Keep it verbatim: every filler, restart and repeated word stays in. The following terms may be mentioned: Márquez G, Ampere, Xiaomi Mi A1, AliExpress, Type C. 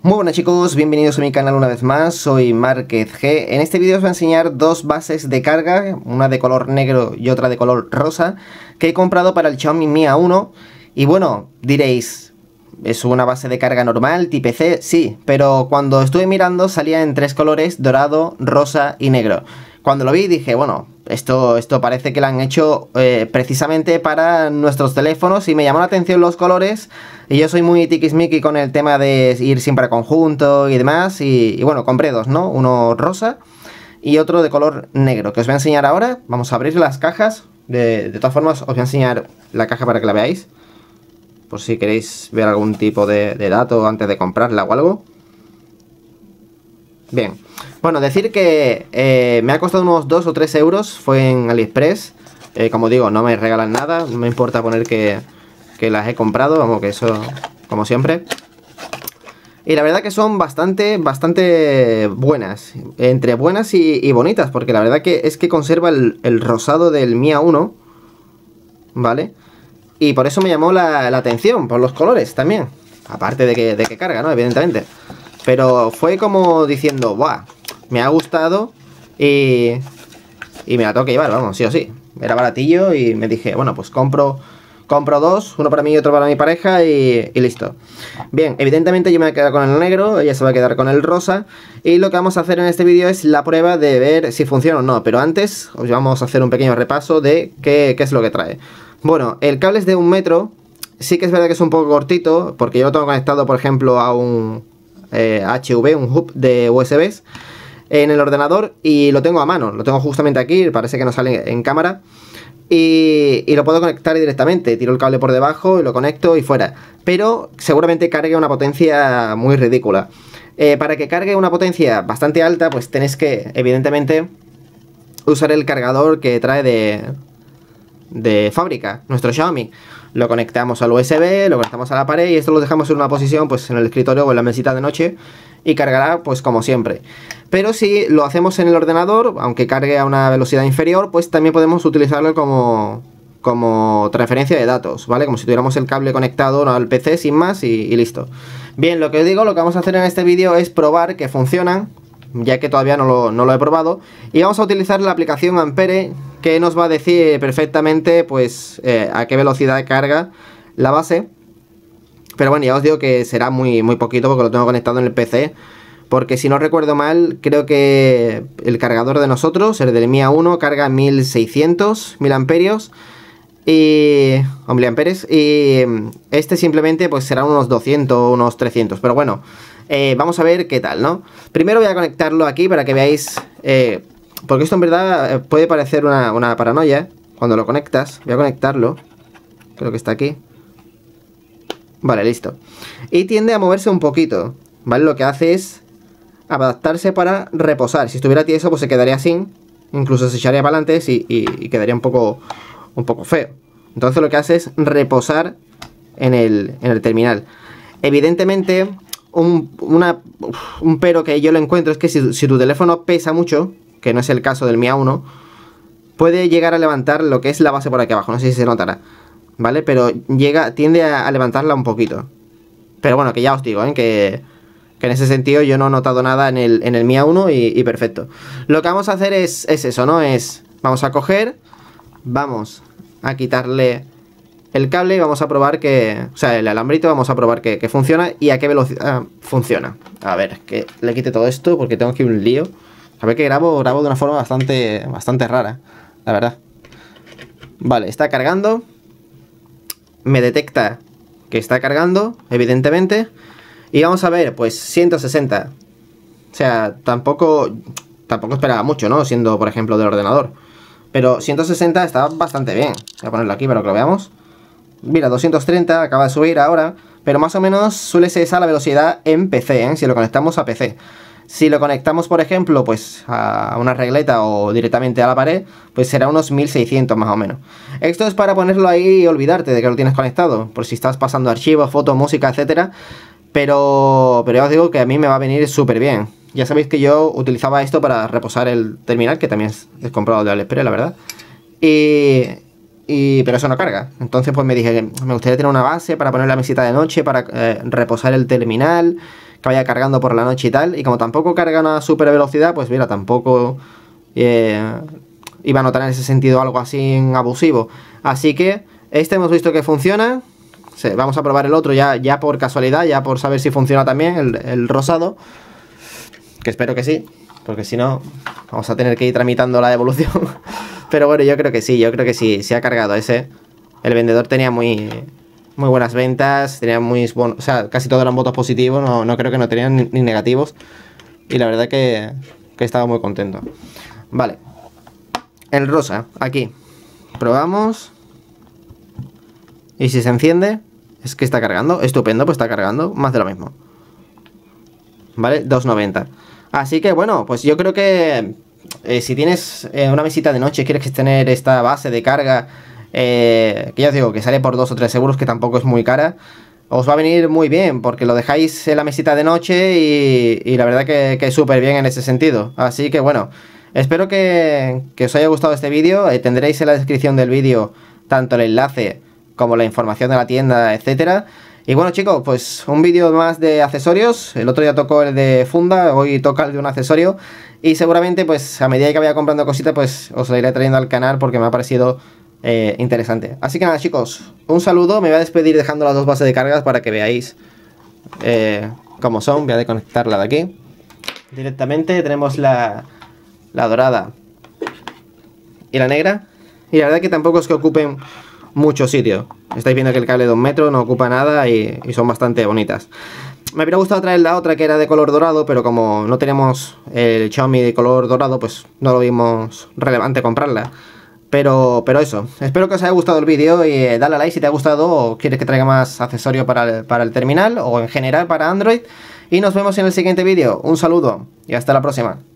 Muy buenas chicos, bienvenidos a mi canal una vez más, soy Márquez G. En este vídeo os voy a enseñar dos bases de carga, una de color negro y otra de color rosa, que he comprado para el Xiaomi Mi A uno. Y bueno, diréis, ¿es una base de carga normal, Type C? Sí, pero cuando estuve mirando salía en tres colores, dorado, rosa y negro. Cuando lo vi dije, bueno, esto, esto parece que lo han hecho eh, precisamente para nuestros teléfonos, y me llamó la atención los colores. Y yo soy muy tiquismiqui con el tema de ir siempre a conjunto y demás, y, y bueno, compré dos, ¿no? Uno rosa y otro de color negro, que os voy a enseñar ahora. Vamos a abrir las cajas, de, de todas formas os voy a enseñar la caja para que la veáis, por si queréis ver algún tipo de, de dato antes de comprarla o algo. Bien, bueno, decir que eh, me ha costado unos dos o tres euros, fue en AliExpress. Eh, como digo, no me regalan nada, no me importa poner que, que las he comprado, vamos, que eso, como siempre. Y la verdad que son bastante, bastante buenas, entre buenas y, y bonitas, porque la verdad que es que conserva el, el rosado del Mi A uno, ¿vale? Y por eso me llamó la, la atención, por los colores también, aparte de que, de que carga, ¿no? Evidentemente. Pero fue como diciendo, ¡buah! Me ha gustado y, y me la tengo que llevar, vamos, sí o sí. Era baratillo y me dije, bueno, pues compro, compro dos, uno para mí y otro para mi pareja y, y listo. Bien, evidentemente yo me voy a quedar con el negro, ella se va a quedar con el rosa. Y lo que vamos a hacer en este vídeo es la prueba de ver si funciona o no. Pero antes os vamos a hacer un pequeño repaso de qué, qué es lo que trae. Bueno, el cable es de un metro, sí que es verdad que es un poco cortito, porque yo lo tengo conectado, por ejemplo, a un... Eh, H V, un hub de U S Bs en el ordenador, y lo tengo a mano, lo tengo justamente aquí, parece que no sale en cámara, y, y lo puedo conectar directamente, tiro el cable por debajo y lo conecto y fuera, pero seguramente cargue una potencia muy ridícula. Eh, para que cargue una potencia bastante alta, pues tenéis que evidentemente usar el cargador que trae de, de fábrica nuestro Xiaomi. Lo conectamos al U S B, lo conectamos a la pared y esto lo dejamos en una posición, pues en el escritorio o en la mesita de noche, y cargará pues como siempre. Pero si lo hacemos en el ordenador, aunque cargue a una velocidad inferior, pues también podemos utilizarlo como, como transferencia de datos, ¿vale? Como si tuviéramos el cable conectado al P C sin más y, y listo. Bien, lo que os digo, lo que vamos a hacer en este vídeo es probar que funcionan, ya que todavía no lo, no lo he probado, y vamos a utilizar la aplicación Ampere, que nos va a decir perfectamente pues eh, a qué velocidad carga la base. Pero bueno, ya os digo que será muy, muy poquito, porque lo tengo conectado en el P C, porque si no recuerdo mal, creo que el cargador de nosotros, el del Mi A uno, carga mil seiscientos miliamperios y miliamperes, y este simplemente pues será unos doscientos, unos trescientos, pero bueno, eh, vamos a ver qué tal, ¿no? Primero voy a conectarlo aquí para que veáis, eh, porque esto en verdad puede parecer una, una paranoia cuando lo conectas. Voy a conectarlo, creo que está aquí. Vale, listo. Y tiende a moverse un poquito, ¿vale? Lo que hace es adaptarse para reposar. Si estuviera tieso, pues se quedaría así, incluso se echaría para adelante y, y, y quedaría un poco, un poco feo. Entonces lo que hace es reposar en el, en el terminal. Evidentemente, un, una, un pero que yo lo encuentro es que si, si tu teléfono pesa mucho, que no es el caso del Mi A uno, puede llegar a levantar lo que es la base por aquí abajo, no sé si se notará, ¿vale? Pero llega, tiende a, a levantarla un poquito. Pero bueno, que ya os digo, ¿eh? que, que en ese sentido yo no he notado nada en el, en el Mi A uno y, y perfecto. Lo que vamos a hacer es, es eso, ¿no? Es, vamos a coger, vamos a quitarle el cable y vamos a probar que, o sea, el alambrito, vamos a probar que, que funciona y a qué velocidad funciona. A ver, que le quite todo esto porque tengo aquí un lío. A ver, que grabo, grabo de una forma bastante, bastante rara, la verdad. Vale, está cargando. Me detecta que está cargando, evidentemente. Y vamos a ver, pues ciento sesenta. O sea, tampoco, tampoco esperaba mucho, ¿no? Siendo, por ejemplo, del ordenador. Pero ciento sesenta está bastante bien. Voy a ponerlo aquí para que lo veamos. Mira, doscientos treinta, acaba de subir ahora. Pero más o menos suele ser esa la velocidad en P C, ¿eh? Si lo conectamos a P C. Si lo conectamos, por ejemplo, pues a una regleta o directamente a la pared, pues será unos mil seiscientos más o menos. Esto es para ponerlo ahí y olvidarte de que lo tienes conectado, por si estás pasando archivos, fotos, música, etcétera. Pero, pero ya os digo que a mí me va a venir súper bien. Ya sabéis que yo utilizaba esto para reposar el terminal, que también es, es comprado de AliExpress, la verdad. Y, y, pero eso no carga. Entonces pues me dije que me gustaría tener una base para poner la mesita de noche, para eh, reposar el terminal, que vaya cargando por la noche y tal. Y como tampoco carga una super velocidad, pues mira, tampoco eh, iba a notar en ese sentido algo así abusivo. Así que este hemos visto que funciona. Sí, vamos a probar el otro ya, ya por casualidad, ya por saber si funciona también, el, el rosado. Que espero que sí, porque si no vamos a tener que ir tramitando la devolución. Pero bueno, yo creo que sí, yo creo que sí, se ha cargado ese. El vendedor tenía muy... muy buenas ventas, tenían muy bueno, o sea, casi todos eran votos positivos, no, no creo que no tenían ni, ni negativos. Y la verdad que, que estaba muy contento. Vale. El rosa, aquí. Probamos. Y si se enciende, es que está cargando. Estupendo, pues está cargando, más de lo mismo. Vale, dos noventa. Así que bueno, pues yo creo que eh, si tienes eh, una mesita de noche y quieres tener esta base de carga, Eh, que ya os digo que sale por dos o tres euros, que tampoco es muy cara, os va a venir muy bien, porque lo dejáis en la mesita de noche y, y la verdad que, que súper bien en ese sentido. Así que bueno, espero que, que os haya gustado este vídeo. eh, Tendréis en la descripción del vídeo tanto el enlace como la información de la tienda, etcétera. Y bueno chicos, pues un vídeo más de accesorios. El otro día tocó el de funda, hoy toca el de un accesorio. Y seguramente pues a medida que vaya comprando cositas, pues os lo iré trayendo al canal, porque me ha parecido Eh, interesante. Así que nada chicos, un saludo. Me voy a despedir dejando las dos bases de cargas para que veáis eh, cómo son. Voy a desconectarla de aquí directamente. Tenemos la, la dorada y la negra. Y la verdad que tampoco es que ocupen mucho sitio. Estáis viendo que el cable de un metro no ocupa nada y, y son bastante bonitas. Me hubiera gustado traer la otra que era de color dorado, pero como no tenemos el Xiaomi de color dorado, pues no lo vimos relevante comprarla. Pero, pero eso, espero que os haya gustado el vídeo y eh, dale a like si te ha gustado o quieres que traiga más accesorios para el, para el terminal o en general para Android. Y nos vemos en el siguiente vídeo. Un saludo y hasta la próxima.